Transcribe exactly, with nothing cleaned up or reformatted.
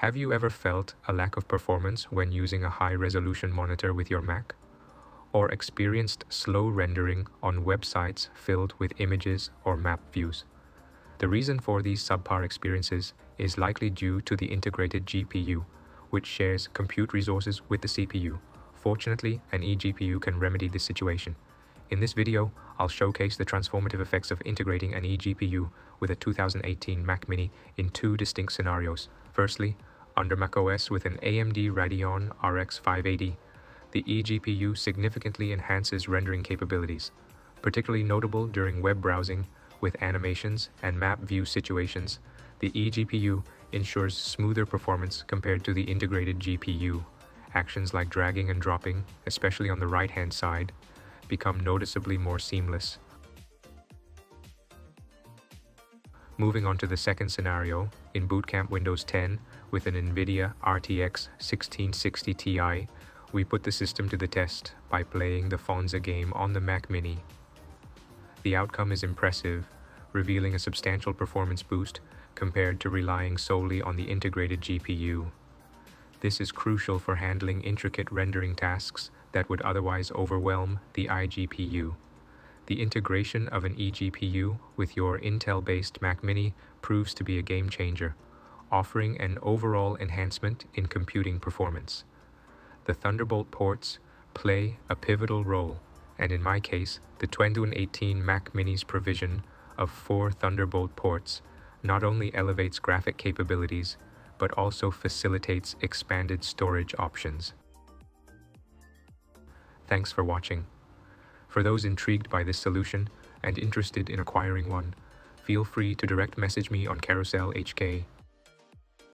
Have you ever felt a lack of performance when using a high-resolution monitor with your Mac? Or experienced slow rendering on websites filled with images or map views? The reason for these subpar experiences is likely due to the integrated G P U, which shares compute resources with the C P U. Fortunately, an eGPU can remedy this situation. In this video, I'll showcase the transformative effects of integrating an eGPU with a two thousand eighteen Mac Mini in two distinct scenarios. Firstly, under macOS with an A M D Radeon R X five eighty, the eGPU significantly enhances rendering capabilities, particularly notable during web browsing with animations and map view situations. The eGPU ensures smoother performance compared to the integrated G P U. Actions like dragging and dropping, especially on the right-hand side, become noticeably more seamless. Moving on to the second scenario, in Bootcamp Windows ten with an NVIDIA R T X sixteen sixty Ti, we put the system to the test by playing the Forza game on the Mac Mini. The outcome is impressive, revealing a substantial performance boost compared to relying solely on the integrated G P U. This is crucial for handling intricate rendering tasks that would otherwise overwhelm the iGPU. The integration of an eGPU with your Intel-based Mac Mini proves to be a game changer, offering an overall enhancement in computing performance. The Thunderbolt ports play a pivotal role, and in my case, the twenty eighteen Mac Mini's provision of four Thunderbolt ports not only elevates graphic capabilities, but also facilitates expanded storage options. Thanks for watching. For those intrigued by this solution and interested in acquiring one, feel free to direct message me on Carousell H K.